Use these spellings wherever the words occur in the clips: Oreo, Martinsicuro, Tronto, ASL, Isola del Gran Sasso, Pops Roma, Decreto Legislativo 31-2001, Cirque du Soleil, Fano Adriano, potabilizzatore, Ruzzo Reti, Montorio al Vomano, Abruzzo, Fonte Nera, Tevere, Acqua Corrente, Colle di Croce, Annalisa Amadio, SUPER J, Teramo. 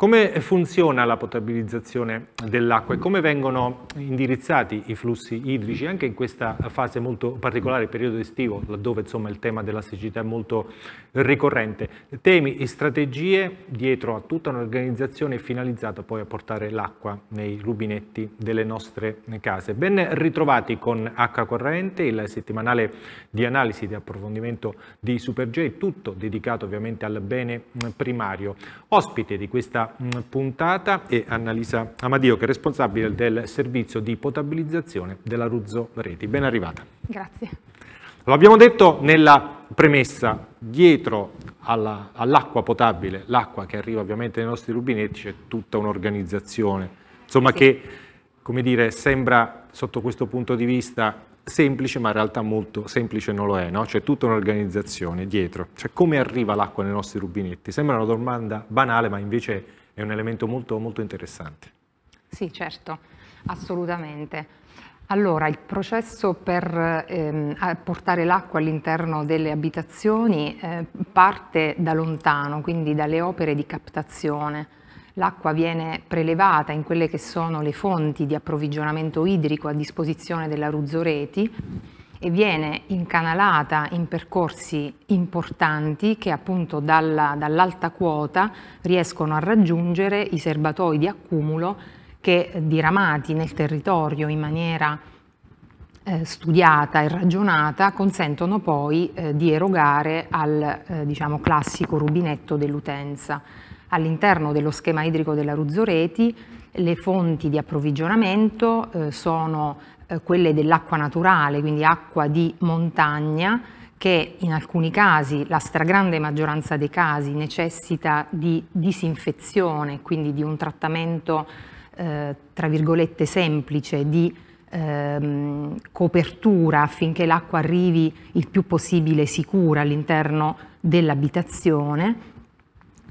Come funziona la potabilizzazione dell'acqua e come vengono indirizzati i flussi idrici anche in questa fase molto particolare, periodo estivo, laddove insomma il tema della siccità è molto ricorrente? Temi e strategie dietro a tutta un'organizzazione finalizzata poi a portare l'acqua nei rubinetti delle nostre case. Ben ritrovati con Acqua Corrente, il settimanale di analisi e di approfondimento di SUPER J, tutto dedicato ovviamente al bene primario. Ospite di questa puntata è Annalisa Amadio, che è responsabile del servizio di potabilizzazione della Ruzzo Reti. Ben arrivata. Grazie. Lo abbiamo detto nella premessa, dietro all'acqua potabile, l'acqua che arriva ovviamente nei nostri rubinetti, c'è tutta un'organizzazione, insomma, sì, che, come dire, sembra sotto questo punto di vista semplice, ma in realtà molto semplice non lo è, no? C'è tutta un'organizzazione dietro, cioè come arriva l'acqua nei nostri rubinetti? Sembra una domanda banale, ma invece è un elemento molto, molto interessante. Sì, certo, assolutamente. Allora, il processo per portare l'acqua all'interno delle abitazioni parte da lontano, quindi dalle opere di captazione. L'acqua viene prelevata in quelle che sono le fonti di approvvigionamento idrico a disposizione della Ruzzo Reti e viene incanalata in percorsi importanti che appunto dall'alta quota riescono a raggiungere i serbatoi di accumulo che, diramati nel territorio in maniera studiata e ragionata, consentono poi di erogare al diciamo, classico rubinetto dell'utenza. All'interno dello schema idrico della Ruzzo Reti le fonti di approvvigionamento sono quelle dell'acqua naturale, quindi acqua di montagna, che in alcuni casi, la stragrande maggioranza dei casi, necessita di disinfezione, quindi di un trattamento tra virgolette semplice, di copertura affinché l'acqua arrivi il più possibile sicura all'interno dell'abitazione.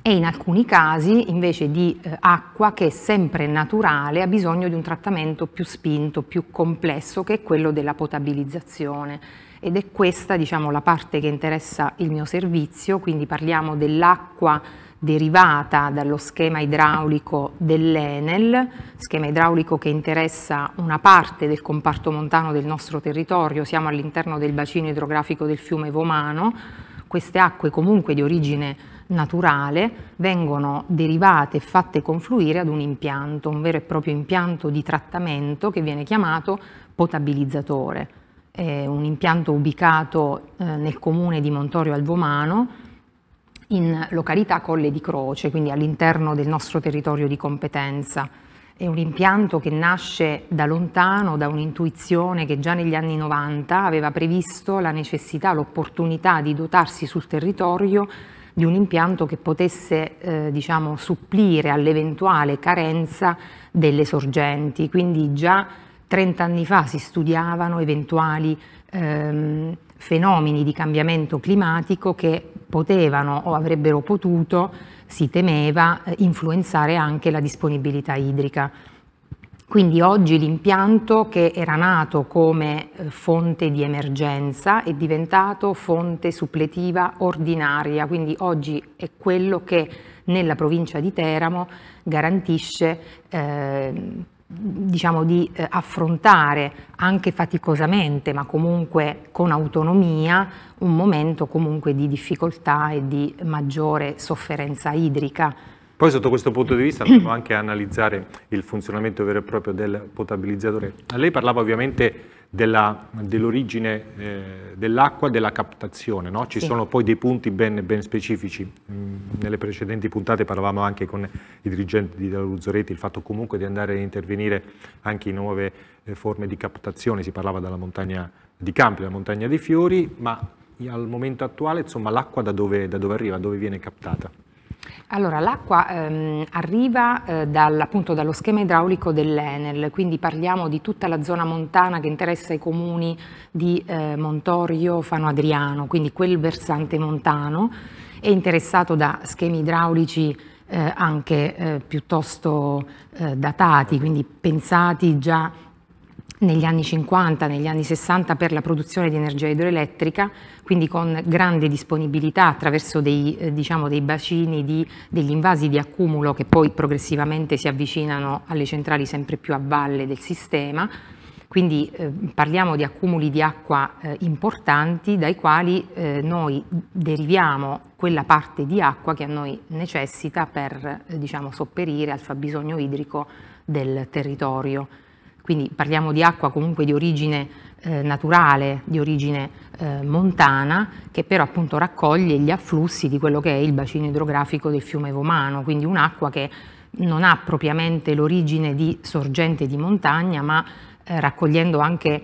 E in alcuni casi invece di acqua che è sempre naturale ha bisogno di un trattamento più spinto, più complesso, che è quello della potabilizzazione, ed è questa, diciamo, la parte che interessa il mio servizio. Quindi parliamo dell'acqua derivata dallo schema idraulico dell'Enel, schema idraulico che interessa una parte del comparto montano del nostro territorio. Siamo all'interno del bacino idrografico del fiume Vomano. Queste acque comunque di origine naturale vengono derivate e fatte confluire ad un impianto, un vero e proprio impianto di trattamento che viene chiamato potabilizzatore. È un impianto ubicato nel comune di Montorio al Vomano, in località Colle di Croce, quindi all'interno del nostro territorio di competenza. È un impianto che nasce da lontano, da un'intuizione che già negli anni 90 aveva previsto la necessità, l'opportunità di dotarsi sul territorio di un impianto che potesse diciamo, supplire all'eventuale carenza delle sorgenti. Quindi già 30 anni fa si studiavano eventuali fenomeni di cambiamento climatico che potevano o avrebbero potuto, si temeva, influenzare anche la disponibilità idrica. Quindi oggi l'impianto, che era nato come fonte di emergenza, è diventato fonte suppletiva ordinaria, quindi oggi è quello che nella provincia di Teramo garantisce diciamo di affrontare anche faticosamente, ma comunque con autonomia, un momento comunque di difficoltà e di maggiore sofferenza idrica. Poi sotto questo punto di vista andiamo anche a analizzare il funzionamento vero e proprio del potabilizzatore. Lei parlava ovviamente dell'origine dell'acqua, della captazione, no? Ci sono poi dei punti ben specifici. Nelle precedenti puntate parlavamo anche con i dirigenti di Ruzzo Reti, il fatto comunque di andare ad intervenire anche in nuove forme di captazione. Si parlava dalla montagna di Campi, dalla montagna dei Fiori, ma al momento attuale, insomma, l'acqua da dove arriva, dove viene captata? Allora, l'acqua arriva appunto dallo schema idraulico dell'Enel, quindi parliamo di tutta la zona montana che interessa i comuni di Montorio, Fano Adriano, quindi quel versante montano è interessato da schemi idraulici anche piuttosto datati, quindi pensati già negli anni 50, negli anni 60 per la produzione di energia idroelettrica, quindi con grande disponibilità attraverso dei bacini, degli invasi di accumulo che poi progressivamente si avvicinano alle centrali sempre più a valle del sistema. Quindi parliamo di accumuli di acqua importanti dai quali noi deriviamo quella parte di acqua che a noi necessita per sopperire al fabbisogno idrico del territorio. Quindi parliamo di acqua comunque di origine naturale, di origine montana, che però appunto raccoglie gli afflussi di quello che è il bacino idrografico del fiume Vomano, quindi un'acqua che non ha propriamente l'origine di sorgente di montagna, ma raccogliendo anche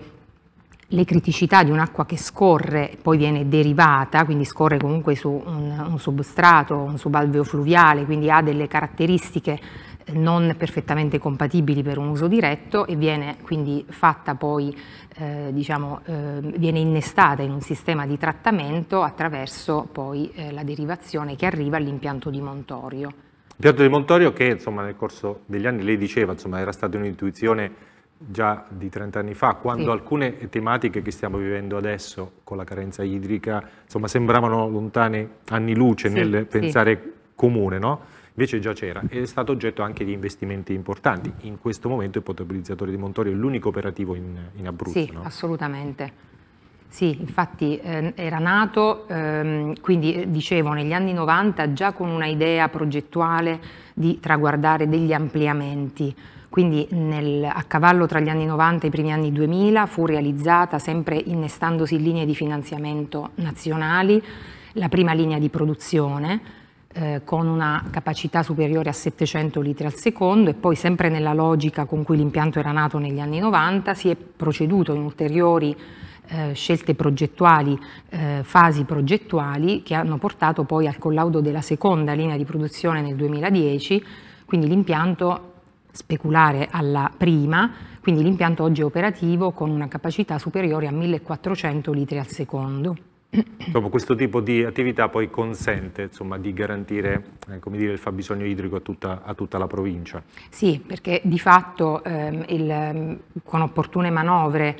le criticità di un'acqua che scorre, poi viene derivata, quindi scorre comunque su un substrato, un subalveo fluviale, quindi ha delle caratteristiche non perfettamente compatibili per un uso diretto e viene quindi fatta poi, viene innestata in un sistema di trattamento attraverso poi la derivazione che arriva all'impianto di Montorio. L'impianto di Montorio che insomma nel corso degli anni, lei diceva, insomma era stata un'intuizione già di 30 anni fa, quando sì, alcune tematiche che stiamo vivendo adesso con la carenza idrica insomma sembravano lontane anni luce, sì, nel pensare sì comune, no? Invece già c'era ed è stato oggetto anche di investimenti importanti. In questo momento il potabilizzatore di Montorio è l'unico operativo in Abruzzo. Sì, no? Assolutamente. Sì, infatti era nato, quindi dicevo, negli anni 90 già con una idea progettuale di traguardare degli ampliamenti. Quindi a cavallo tra gli anni 90 e i primi anni 2000 fu realizzata, sempre innestandosi linee di finanziamento nazionali, la prima linea di produzione con una capacità superiore a 700 litri al secondo e poi, sempre nella logica con cui l'impianto era nato negli anni 90, si è proceduto in ulteriori scelte progettuali, fasi progettuali che hanno portato poi al collaudo della seconda linea di produzione nel 2010, quindi l'impianto speculare alla prima, quindi l'impianto oggi è operativo con una capacità superiore a 1400 litri al secondo. Dopo, questo tipo di attività poi consente insomma di garantire come dire, il fabbisogno idrico a tutta la provincia. Sì, perché di fatto con opportune manovre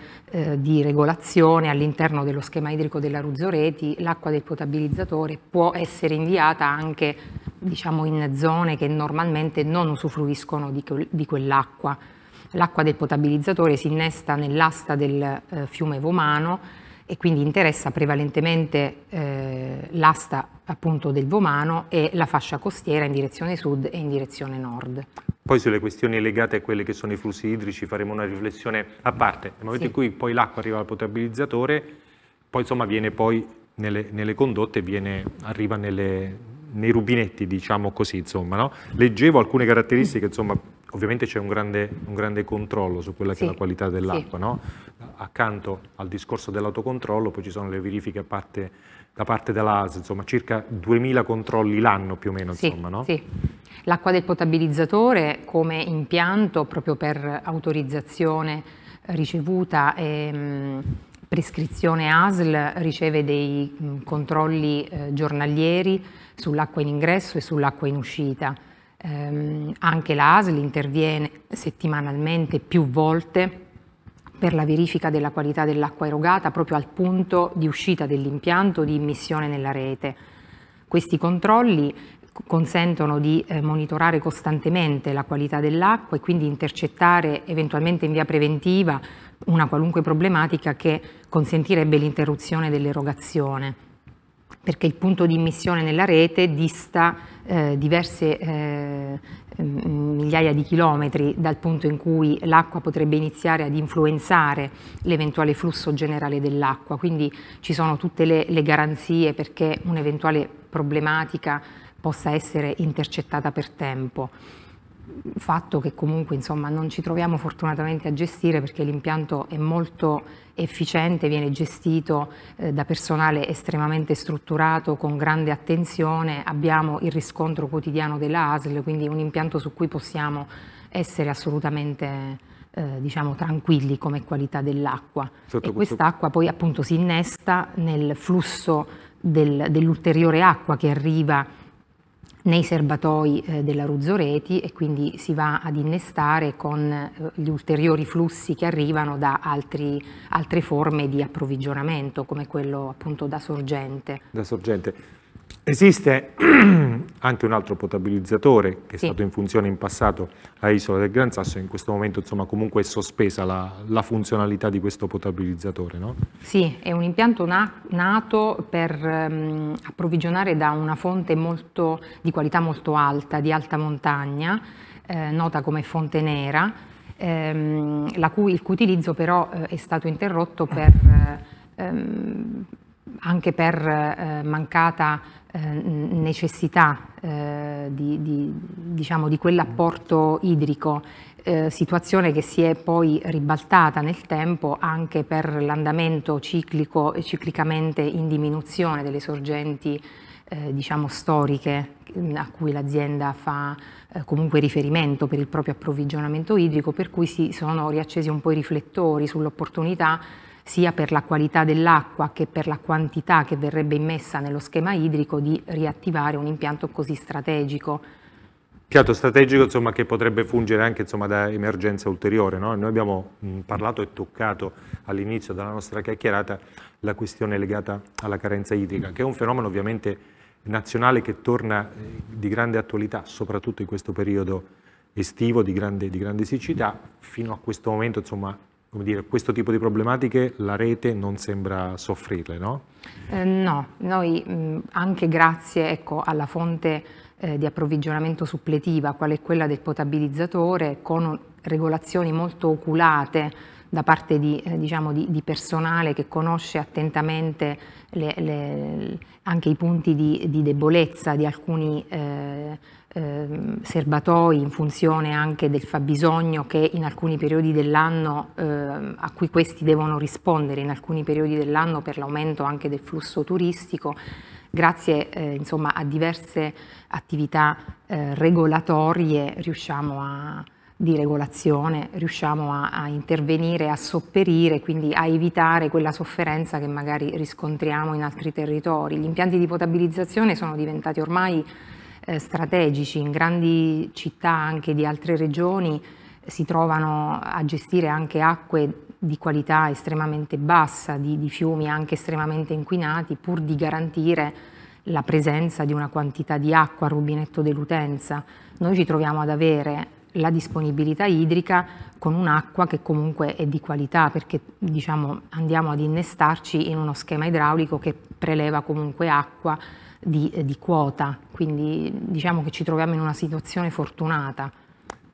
di regolazione all'interno dello schema idrico della Ruzzo Reti, l'acqua del potabilizzatore può essere inviata anche in zone che normalmente non usufruiscono di quell'acqua. L'acqua del potabilizzatore si innesta nell'asta del fiume Vomano e quindi interessa prevalentemente l'asta appunto del Vomano e la fascia costiera in direzione sud e in direzione nord. Poi sulle questioni legate a quelli che sono i flussi idrici faremo una riflessione a parte. Nel momento sì in cui poi l'acqua arriva al potabilizzatore, poi insomma viene poi nelle condotte, arriva nei rubinetti, diciamo così, insomma, no? Leggevo alcune caratteristiche, insomma. Ovviamente c'è un grande controllo su quella che sì è la qualità dell'acqua, sì, no? Accanto al discorso dell'autocontrollo poi ci sono le verifiche da parte dell'AS, insomma circa 2000 controlli l'anno più o meno. Sì, insomma, no? Sì. L'acqua del potabilizzatore come impianto, proprio per autorizzazione ricevuta e prescrizione ASL, riceve dei controlli giornalieri sull'acqua in ingresso e sull'acqua in uscita. Anche la ASL interviene settimanalmente più volte per la verifica della qualità dell'acqua erogata proprio al punto di uscita dell'impianto, di immissione nella rete. Questi controlli consentono di monitorare costantemente la qualità dell'acqua e quindi intercettare eventualmente in via preventiva una qualunque problematica che consentirebbe l'interruzione dell'erogazione, perché il punto di immissione nella rete dista diverse migliaia di chilometri dal punto in cui l'acqua potrebbe iniziare ad influenzare l'eventuale flusso generale dell'acqua. Quindi ci sono tutte le garanzie perché un'eventuale problematica possa essere intercettata per tempo. Fatto che comunque insomma non ci troviamo fortunatamente a gestire, perché l'impianto è molto efficiente, viene gestito da personale estremamente strutturato con grande attenzione, abbiamo il riscontro quotidiano della ASL, quindi un impianto su cui possiamo essere assolutamente tranquilli come qualità dell'acqua. E quest'acqua poi appunto si innesta nel flusso dell'ulteriore acqua che arriva nei serbatoi della Ruzzo Reti, e quindi si va ad innestare con gli ulteriori flussi che arrivano da altre forme di approvvigionamento, come quello appunto da sorgente. Da sorgente. Esiste anche un altro potabilizzatore che è stato in funzione in passato a Isola del Gran Sasso, e in questo momento insomma comunque è sospesa la funzionalità di questo potabilizzatore, no? Sì, è un impianto nato per approvvigionare da una fonte di qualità molto alta, di alta montagna, nota come Fonte Nera, il cui utilizzo però è stato interrotto per anche per mancata necessità di quell'apporto idrico, situazione che si è poi ribaltata nel tempo anche per l'andamento ciclico e ciclicamente in diminuzione delle sorgenti storiche a cui l'azienda fa comunque riferimento per il proprio approvvigionamento idrico, per cui si sono riaccesi un po' i riflettori sull'opportunità sia per la qualità dell'acqua che per la quantità che verrebbe immessa nello schema idrico di riattivare un impianto così strategico. Impianto strategico insomma, che potrebbe fungere anche insomma, da emergenza ulteriore, no? Noi abbiamo parlato e toccato all'inizio della nostra chiacchierata la questione legata alla carenza idrica, che è un fenomeno ovviamente nazionale che torna di grande attualità, soprattutto in questo periodo estivo di grande siccità. Fino a questo momento insomma, come dire, questo tipo di problematiche la rete non sembra soffrirle, no? No, noi anche grazie alla fonte di approvvigionamento suppletiva, qual è quella del potabilizzatore, con regolazioni molto oculate da parte di personale che conosce attentamente anche i punti di debolezza di alcuni serbatoi, in funzione anche del fabbisogno che in alcuni periodi dell'anno a cui questi devono rispondere in alcuni periodi dell'anno per l'aumento anche del flusso turistico, grazie insomma a diverse attività regolatorie riusciamo a intervenire, a sopperire, quindi a evitare quella sofferenza che magari riscontriamo in altri territori. Gli impianti di potabilizzazione sono diventati ormai strategici, in grandi città anche di altre regioni si trovano a gestire anche acque di qualità estremamente bassa, di fiumi anche estremamente inquinati, pur di garantire la presenza di una quantità di acqua al rubinetto dell'utenza. Noi ci troviamo ad avere la disponibilità idrica con un'acqua che comunque è di qualità, perché andiamo ad innestarci in uno schema idraulico che preleva comunque acqua di quota, quindi diciamo che ci troviamo in una situazione fortunata.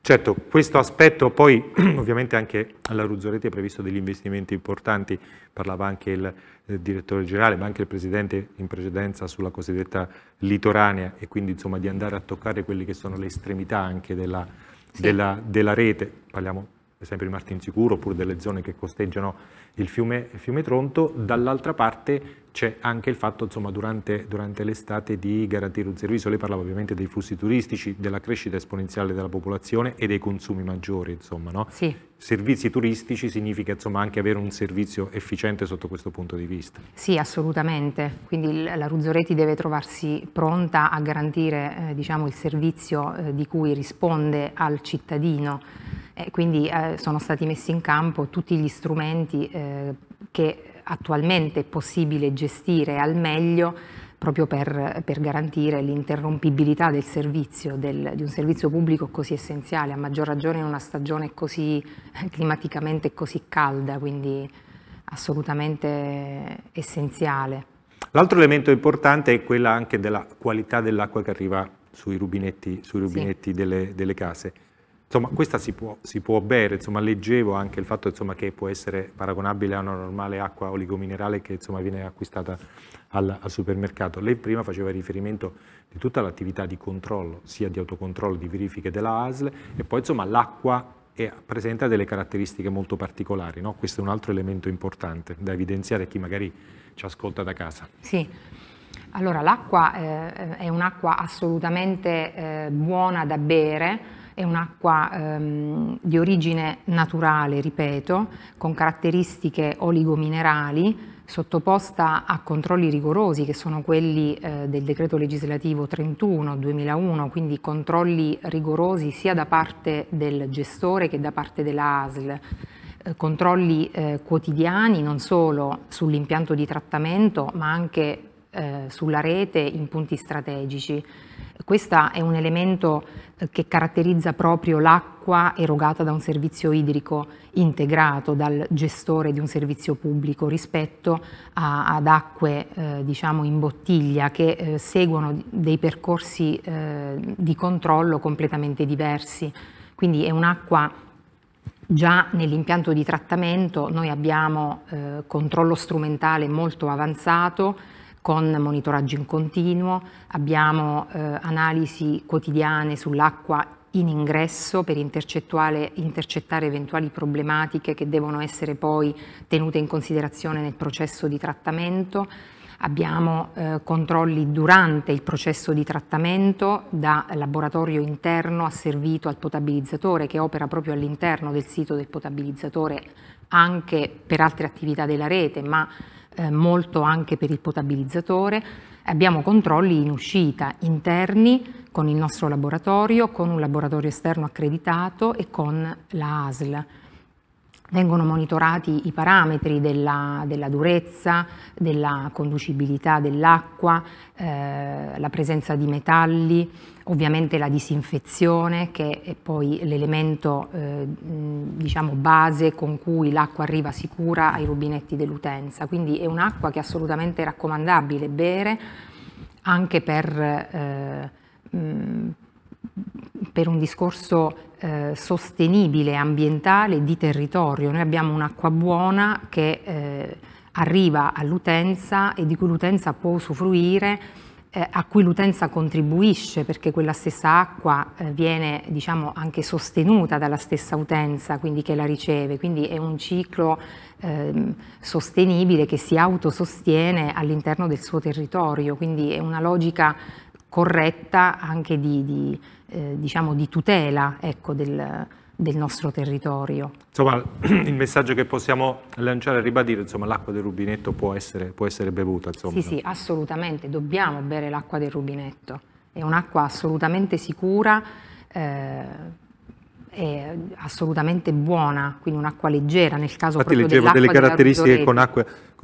Certo, questo aspetto poi ovviamente anche alla Ruzzo Reti è previsto degli investimenti importanti, parlava anche il direttore generale ma anche il presidente in precedenza sulla cosiddetta litoranea, e quindi insomma di andare a toccare quelle che sono le estremità anche della rete, parliamo per esempio di Martinsicuro oppure delle zone che costeggiano il fiume Tronto. Dall'altra parte c'è anche il fatto insomma, durante l'estate di garantire un servizio. Lei parlava ovviamente dei flussi turistici, della crescita esponenziale della popolazione e dei consumi maggiori, insomma, no? Sì. Servizi turistici significa insomma, anche avere un servizio efficiente sotto questo punto di vista. Sì, assolutamente, quindi la Ruzzo Reti deve trovarsi pronta a garantire il servizio di cui risponde al cittadino, quindi sono stati messi in campo tutti gli strumenti che attualmente è possibile gestire al meglio proprio per garantire l'interrompibilità del servizio, di un servizio pubblico così essenziale, a maggior ragione in una stagione così climaticamente così calda, quindi assolutamente essenziale. L'altro elemento importante è quella anche della qualità dell'acqua che arriva sui rubinetti delle case. Insomma, questa si può bere, insomma, leggevo anche il fatto insomma, che può essere paragonabile a una normale acqua oligominerale che insomma, viene acquistata al supermercato. Lei prima faceva riferimento di tutta l'attività di controllo, sia di autocontrollo, di verifiche della ASL, e poi insomma l'acqua presenta delle caratteristiche molto particolari, no? Questo è un altro elemento importante da evidenziare a chi magari ci ascolta da casa. Sì. Allora, l'acqua è un'acqua assolutamente buona da bere, è un'acqua di origine naturale, ripeto, con caratteristiche oligominerali, sottoposta a controlli rigorosi che sono quelli del Decreto Legislativo 31-2001, quindi controlli rigorosi sia da parte del gestore che da parte dell'ASL, controlli quotidiani non solo sull'impianto di trattamento ma anche sulla rete in punti strategici. Questo è un elemento che caratterizza proprio l'acqua erogata da un servizio idrico integrato dal gestore di un servizio pubblico rispetto ad acque diciamo in bottiglia che seguono dei percorsi di controllo completamente diversi. Quindi è un'acqua già nell'impianto di trattamento noi abbiamo controllo strumentale molto avanzato con monitoraggio in continuo, abbiamo analisi quotidiane sull'acqua in ingresso per intercettare eventuali problematiche che devono essere poi tenute in considerazione nel processo di trattamento, abbiamo controlli durante il processo di trattamento da laboratorio interno asservito al potabilizzatore che opera proprio all'interno del sito del potabilizzatore anche per altre attività della rete, ma molto anche per il potabilizzatore. Abbiamo controlli in uscita interni con il nostro laboratorio, con un laboratorio esterno accreditato e con la ASL. Vengono monitorati i parametri della durezza, della conducibilità dell'acqua, la presenza di metalli, ovviamente la disinfezione che è poi l'elemento diciamo base con cui l'acqua arriva sicura ai rubinetti dell'utenza. Quindi è un'acqua che è assolutamente raccomandabile bere anche per un discorso sostenibile, ambientale, di territorio. Noi abbiamo un'acqua buona che arriva all'utenza e di cui l'utenza può usufruire, a cui l'utenza contribuisce perché quella stessa acqua viene diciamo anche sostenuta dalla stessa utenza, quindi che la riceve. Quindi è un ciclo sostenibile che si autosostiene all'interno del suo territorio, quindi è una logica corretta anche diciamo di tutela, ecco, del nostro territorio. Insomma, il messaggio che possiamo lanciare e ribadire, insomma, l'acqua del rubinetto può essere bevuta. Insomma. Sì, assolutamente, dobbiamo bere l'acqua del rubinetto, è un'acqua assolutamente sicura, è assolutamente buona, quindi un'acqua leggera nel caso. Infatti proprio dell'acqua. Delle caratteristiche con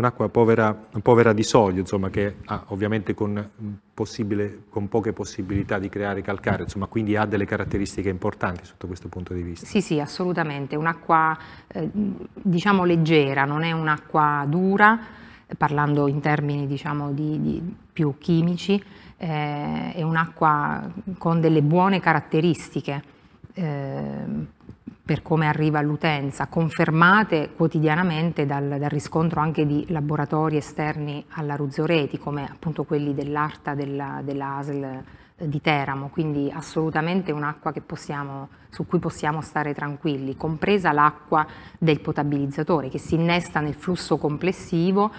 acqua povera di sodio, insomma, che ha ovviamente con poche possibilità di creare calcare, insomma, quindi ha delle caratteristiche importanti sotto questo punto di vista. Sì, assolutamente, un'acqua diciamo leggera, non è un'acqua dura, parlando in termini diciamo di più chimici, è un'acqua con delle buone caratteristiche. Per come arriva all'utenza, confermate quotidianamente dal riscontro anche di laboratori esterni alla Ruzzo Reti, come appunto quelli dell'ARTA della ASL di Teramo, quindi assolutamente un'acqua su cui possiamo stare tranquilli, compresa l'acqua del potabilizzatore che si innesta nel flusso complessivo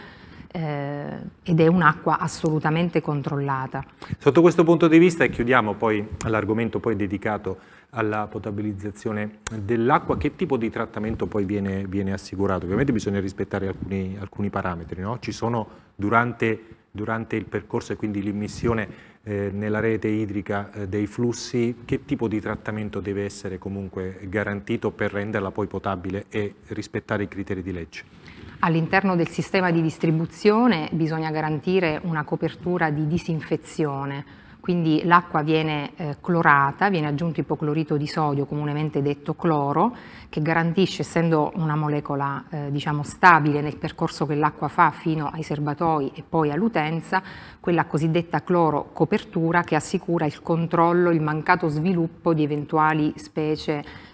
ed è un'acqua assolutamente controllata. Sotto questo punto di vista, e chiudiamo poi all'argomento poi dedicato alla potabilizzazione dell'acqua, che tipo di trattamento poi viene assicurato? Ovviamente bisogna rispettare alcuni parametri, no? Ci sono durante il percorso e quindi l'immissione nella rete idrica dei flussi, che tipo di trattamento deve essere comunque garantito per renderla poi potabile e rispettare i criteri di legge? All'interno del sistema di distribuzione bisogna garantire una copertura di disinfezione, quindi l'acqua viene clorata, viene aggiunto ipoclorito di sodio, comunemente detto cloro, che garantisce, essendo una molecola diciamo stabile nel percorso che l'acqua fa fino ai serbatoi e poi all'utenza, quella cosiddetta cloro copertura che assicura il controllo, il mancato sviluppo di eventuali specie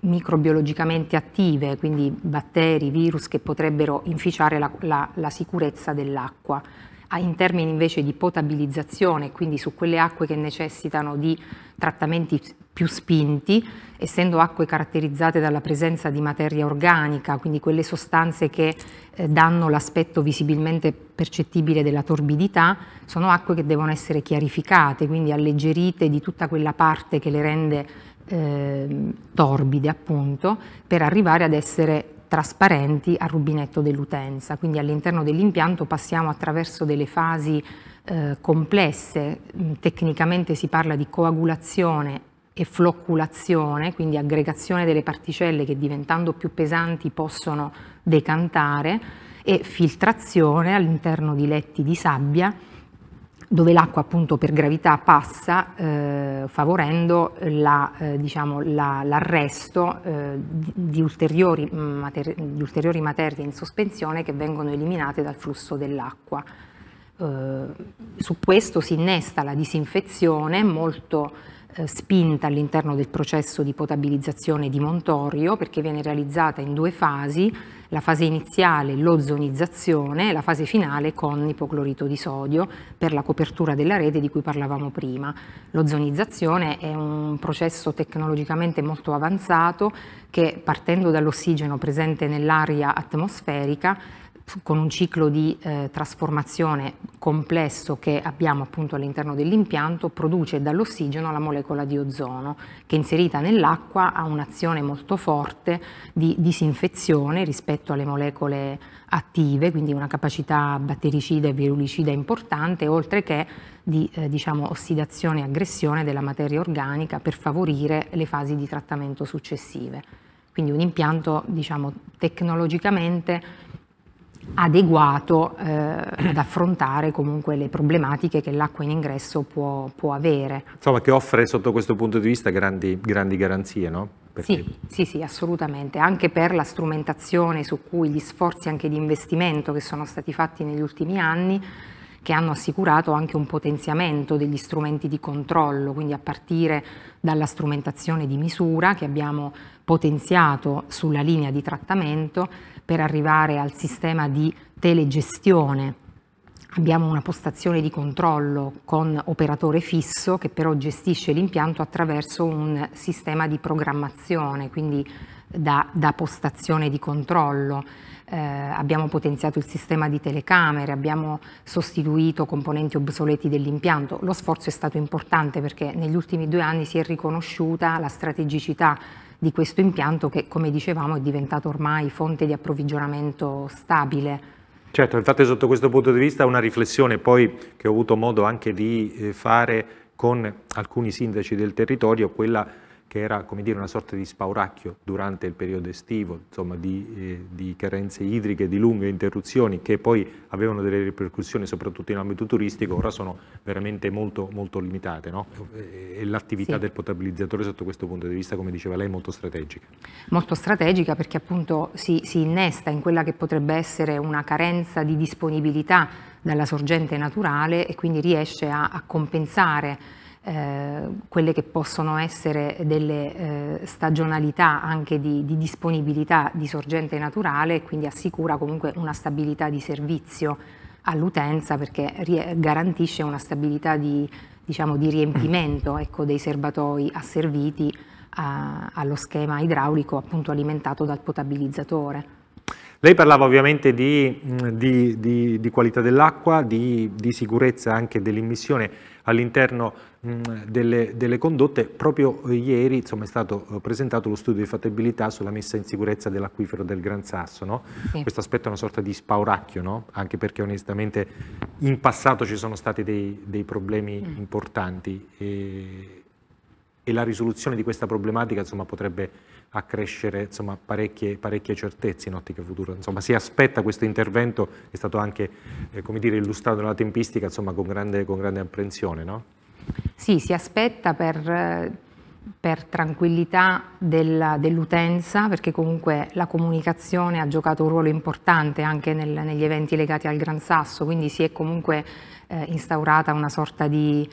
microbiologicamente attive, quindi batteri, virus che potrebbero inficiare la sicurezza dell'acqua. In termini invece di potabilizzazione, quindi su quelle acque che necessitano di trattamenti più spinti, essendo acque caratterizzate dalla presenza di materia organica, quindi quelle sostanze che danno l'aspetto visibilmente percettibile della torbidità, sono acque che devono essere chiarificate, quindi alleggerite di tutta quella parte che le rende torbide, appunto, per arrivare ad essere trasparenti al rubinetto dell'utenza, quindi all'interno dell'impianto passiamo attraverso delle fasi complesse, tecnicamente si parla di coagulazione e flocculazione, quindi aggregazione delle particelle che diventando più pesanti possono decantare, e filtrazione all'interno di letti di sabbia dove l'acqua appunto per gravità passa favorendo l'arresto di ulteriori materie in sospensione che vengono eliminate dal flusso dell'acqua. Su questo si innesta la disinfezione molto spinta all'interno del processo di potabilizzazione di Montorio, perché viene realizzata in due fasi: la fase iniziale, l'ozonizzazione, e la fase finale con ipoclorito di sodio per la copertura della rete di cui parlavamo prima. L'ozonizzazione è un processo tecnologicamente molto avanzato che, partendo dall'ossigeno presente nell'aria atmosferica, con un ciclo di trasformazione complesso che abbiamo appunto all'interno dell'impianto, produce dall'ossigeno la molecola di ozono che, inserita nell'acqua, ha un'azione molto forte di disinfezione rispetto alle molecole attive, quindi una capacità battericida e virulicida importante, oltre che di ossidazione e aggressione della materia organica per favorire le fasi di trattamento successive. Quindi un impianto tecnologicamente adeguato ad affrontare comunque le problematiche che l'acqua in ingresso può avere. Insomma, che offre sotto questo punto di vista grandi garanzie, no? Perché... Sì, assolutamente, anche per la strumentazione su cui gli sforzi anche di investimento che sono stati fatti negli ultimi anni, che hanno assicurato anche un potenziamento degli strumenti di controllo, quindi a partire dalla strumentazione di misura che abbiamo potenziato sulla linea di trattamento per arrivare al sistema di telegestione. Abbiamo una postazione di controllo con operatore fisso che però gestisce l'impianto attraverso un sistema di programmazione, quindi da postazione di controllo. Abbiamo potenziato il sistema di telecamere, abbiamo sostituito componenti obsoleti dell'impianto. Lo sforzo è stato importante perché negli ultimi 2 anni si è riconosciuta la strategicità di questo impianto che, come dicevamo, è diventato ormai fonte di approvvigionamento stabile. Certo, infatti sotto questo punto di vista una riflessione poi che ho avuto modo anche di fare con alcuni sindaci del territorio, quella che era, come dire, una sorta di spauracchio durante il periodo estivo, insomma, di carenze idriche, di lunghe interruzioni che poi avevano delle ripercussioni soprattutto in ambito turistico, ora sono veramente molto, molto limitate, no? E l'attività del potabilizzatore sotto questo punto di vista, come diceva lei, è molto strategica. Molto strategica, perché appunto si innesta in quella che potrebbe essere una carenza di disponibilità dalla sorgente naturale e quindi riesce a compensare quelle che possono essere delle stagionalità anche di disponibilità di sorgente naturale, e quindi assicura comunque una stabilità di servizio all'utenza, perché garantisce una stabilità di riempimento, ecco, dei serbatoi asserviti allo schema idraulico appunto alimentato dal potabilizzatore. Lei parlava ovviamente di qualità dell'acqua, di sicurezza anche dell'immissione all'interno delle condotte. Proprio ieri, insomma, è stato presentato lo studio di fattibilità sulla messa in sicurezza dell'acquifero del Gran Sasso, no? Sì. Questo aspetto è una sorta di spauracchio, no? Anche perché onestamente in passato ci sono stati dei problemi importanti e la risoluzione di questa problematica, insomma, potrebbe accrescere, insomma, parecchie certezze in ottica futura. Insomma, si aspetta questo intervento, è stato anche come dire, illustrato nella tempistica, insomma, con grande apprensione, no? Sì, si aspetta per tranquillità dell'utenza, perché comunque la comunicazione ha giocato un ruolo importante anche negli eventi legati al Gran Sasso, quindi si è comunque instaurata una sorta di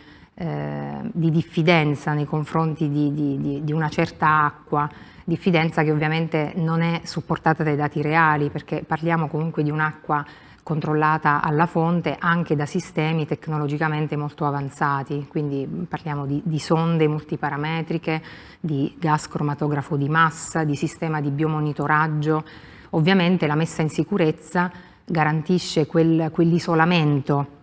diffidenza nei confronti di una certa acqua, diffidenza che ovviamente non è supportata dai dati reali, perché parliamo comunque di un'acqua controllata alla fonte anche da sistemi tecnologicamente molto avanzati, quindi parliamo di sonde multiparametriche, di gas cromatografo di massa, di sistema di biomonitoraggio. Ovviamente la messa in sicurezza garantisce quell'isolamento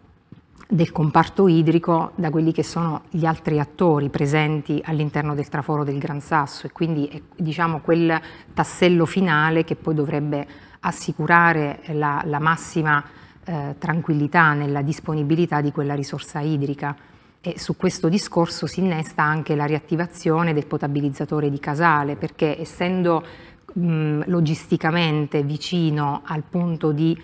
del comparto idrico da quelli che sono gli altri attori presenti all'interno del traforo del Gran Sasso, e quindi è, diciamo, quel tassello finale che poi dovrebbe assicurare la massima tranquillità nella disponibilità di quella risorsa idrica. E su questo discorso si innesta anche la riattivazione del potabilizzatore di Casale, perché essendo logisticamente vicino al punto di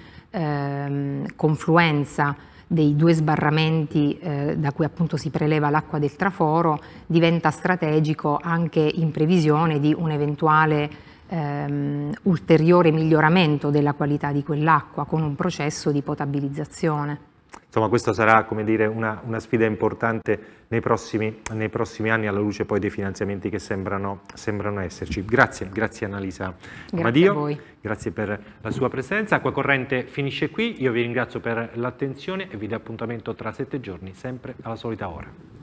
confluenza dei due sbarramenti da cui appunto si preleva l'acqua del traforo, diventa strategico anche in previsione di un eventuale ulteriore miglioramento della qualità di quell'acqua con un processo di potabilizzazione. Insomma, questo sarà, come dire, una sfida importante nei prossimi anni, alla luce poi dei finanziamenti che sembrano esserci. Grazie Annalisa Amadio. Grazie a voi. Grazie per la sua presenza. Acqua Corrente finisce qui, io vi ringrazio per l'attenzione e vi do appuntamento tra 7 giorni, sempre alla solita ora.